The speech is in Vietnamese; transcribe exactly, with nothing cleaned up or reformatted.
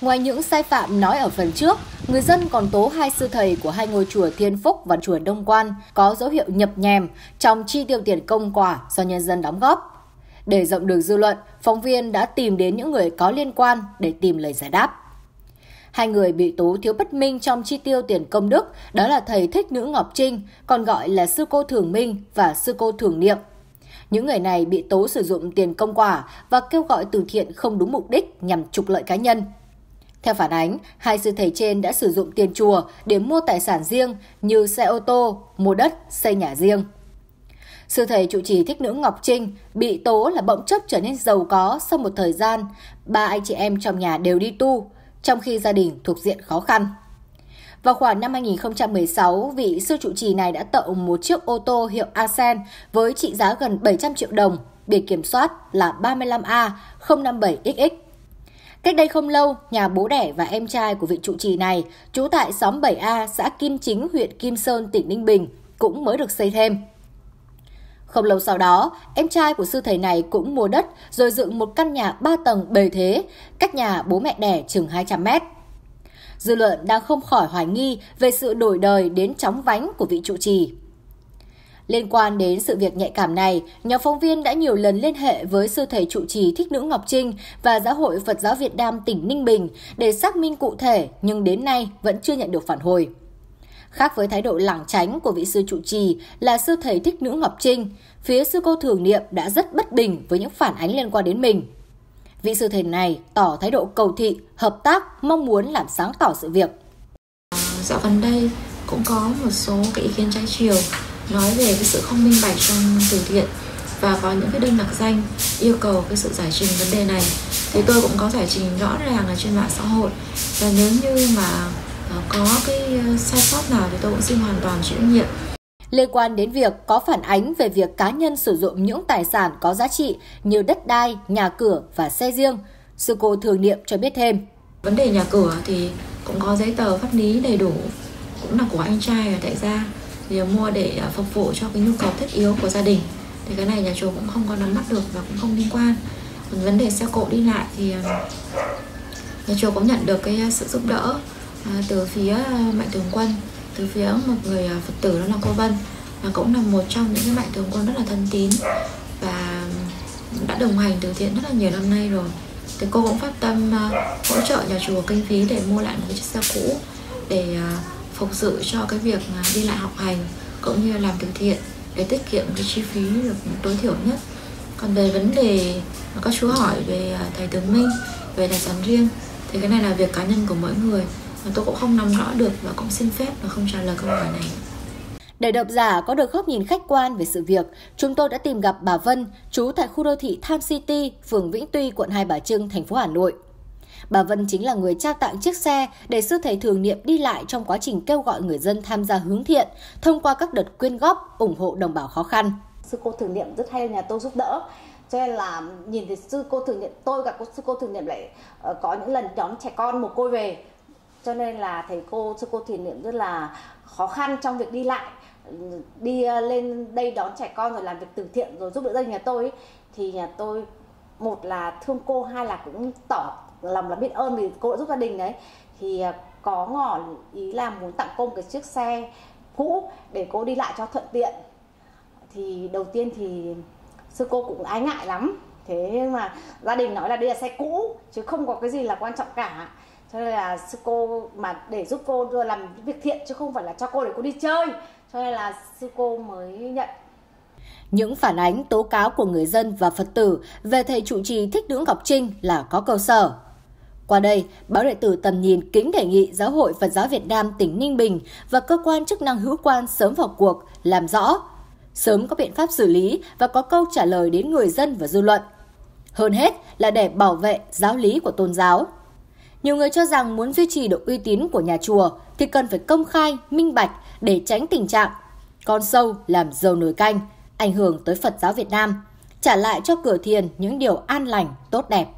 Ngoài những sai phạm nói ở phần trước, người dân còn tố hai sư thầy của hai ngôi chùa Thiên Phúc và chùa Đông Quan có dấu hiệu nhập nhèm trong chi tiêu tiền công quả do nhân dân đóng góp. Để rộng được dư luận, phóng viên đã tìm đến những người có liên quan để tìm lời giải đáp. Hai người bị tố thiếu bất minh trong chi tiêu tiền công đức đó là thầy Thích Nữ Ngọc Trinh, còn gọi là sư cô Thường Minh và sư cô Thường Niệm. Những người này bị tố sử dụng tiền công quả và kêu gọi từ thiện không đúng mục đích nhằm trục lợi cá nhân. Theo phản ánh, hai sư thầy trên đã sử dụng tiền chùa để mua tài sản riêng như xe ô tô, mua đất, xây nhà riêng. Sư thầy trụ trì Thích Nữ Ngọc Trinh bị tố là bỗng chốc trở nên giàu có sau một thời gian, ba anh chị em trong nhà đều đi tu, trong khi gia đình thuộc diện khó khăn. Vào khoảng năm hai nghìn không trăm mười sáu, vị sư trụ trì này đã tậu một chiếc ô tô hiệu Asen với trị giá gần bảy trăm triệu đồng, biển kiểm soát là ba mươi lăm A không năm bảy X X. Cách đây không lâu, nhà bố đẻ và em trai của vị trụ trì này, trú tại xóm bảy A, xã Kim Chính, huyện Kim Sơn, tỉnh Ninh Bình, cũng mới được xây thêm. Không lâu sau đó, em trai của sư thầy này cũng mua đất rồi dựng một căn nhà ba tầng bề thế, cách nhà bố mẹ đẻ chừng hai trăm mét. Dư luận đang không khỏi hoài nghi về sự đổi đời đến chóng vánh của vị trụ trì. Liên quan đến sự việc nhạy cảm này, nhóm phóng viên đã nhiều lần liên hệ với sư thầy trụ trì Thích Nữ Ngọc Trinh và Giáo hội Phật giáo Việt Nam tỉnh Ninh Bình để xác minh cụ thể, nhưng đến nay vẫn chưa nhận được phản hồi. Khác với thái độ lảng tránh của vị sư trụ trì là sư thầy Thích Nữ Ngọc Trinh, phía sư cô Thường Niệm đã rất bất bình với những phản ánh liên quan đến mình. Vị sư thầy này tỏ thái độ cầu thị, hợp tác, mong muốn làm sáng tỏ sự việc. Dạo gần đây cũng có một số cái ý kiến trái chiều nói về cái sự không minh bạch trong từ thiện và có những cái đơn nặc danh yêu cầu cái sự giải trình vấn đề này. Thì tôi cũng có giải trình rõ ràng là trên mạng xã hội, và nếu như mà có cái sai sót nào thì tôi cũng xin hoàn toàn chịu trách nhiệm. Liên quan đến việc có phản ánh về việc cá nhân sử dụng những tài sản có giá trị như đất đai, nhà cửa và xe riêng, sư cô Thường Niệm cho biết thêm. Vấn đề nhà cửa thì cũng có giấy tờ pháp lý đầy đủ, cũng là của anh trai và đại gia, thì mua để phục vụ cho cái nhu cầu thiết yếu của gia đình. Thì cái này nhà chùa cũng không có nắm bắt được và cũng không liên quan. Còn vấn đề xe cộ đi lại thì nhà chùa cũng nhận được cái sự giúp đỡ từ phía mạnh thường quân, từ phía một người Phật tử đó là cô Vân, và cũng là một trong những cái mạnh thường quân rất là thân tín và đã đồng hành từ thiện rất là nhiều năm nay rồi. Thì cô cũng phát tâm hỗ trợ nhà chùa kinh phí để mua lại một cái chiếc xe cũ để phục sự cho cái việc đi lại học hành cũng như làm từ thiện, để tiết kiệm cái chi phí được tối thiểu nhất. Còn về vấn đề mà các chú hỏi về thầy Tướng Minh, về tài sản riêng, thì cái này là việc cá nhân của mỗi người, mà tôi cũng không nắm rõ được và cũng xin phép và không trả lời câu hỏi này. Để độc giả có được góc nhìn khách quan về sự việc, chúng tôi đã tìm gặp bà Vân, trú tại khu đô thị Tham City, phường Vĩnh Tuy, quận Hai Bà Trưng, thành phố Hà Nội. Bà Vân chính là người trao tặng chiếc xe để sư thầy Thường Niệm đi lại trong quá trình kêu gọi người dân tham gia hướng thiện thông qua các đợt quyên góp, ủng hộ đồng bào khó khăn. Sư cô Thường Niệm rất hay nhà tôi giúp đỡ, cho nên là nhìn thấy sư cô Thường Niệm, tôi gặp sư cô Thường Niệm lại có những lần nhóm trẻ con mồ côi về, cho nên là thầy cô sư cô Thường Niệm rất là khó khăn trong việc đi lại, đi lên đây đón trẻ con rồi làm việc từ thiện rồi giúp đỡ gia đình nhà tôi ấy. Thì nhà tôi một là thương cô, hai là cũng tỏ lòng là biết ơn vì cô đã giúp gia đình đấy, thì có ngỏ ý là muốn tặng cô một cái chiếc xe cũ để cô đi lại cho thuận tiện. Thì đầu tiên thì sư cô cũng ái ngại lắm, thế mà gia đình nói là đây là xe cũ chứ không có cái gì là quan trọng cả, cho nên là sư cô mà để giúp cô làm việc thiện chứ không phải là cho cô để cô đi chơi, cho nên là sư cô mới nhận. Những phản ánh tố cáo của người dân và Phật tử về thầy trụ trì Thích Nữ Ngọc Trinh là có cơ sở. Qua đây, báo điện tử Tầm Nhìn kính đề nghị Giáo hội Phật giáo Việt Nam tỉnh Ninh Bình và cơ quan chức năng hữu quan sớm vào cuộc, làm rõ, sớm có biện pháp xử lý và có câu trả lời đến người dân và dư luận. Hơn hết là để bảo vệ giáo lý của tôn giáo. Nhiều người cho rằng muốn duy trì độ uy tín của nhà chùa thì cần phải công khai, minh bạch để tránh tình trạng con sâu làm dầu nồi canh, ảnh hưởng tới Phật giáo Việt Nam, trả lại cho cửa thiền những điều an lành, tốt đẹp.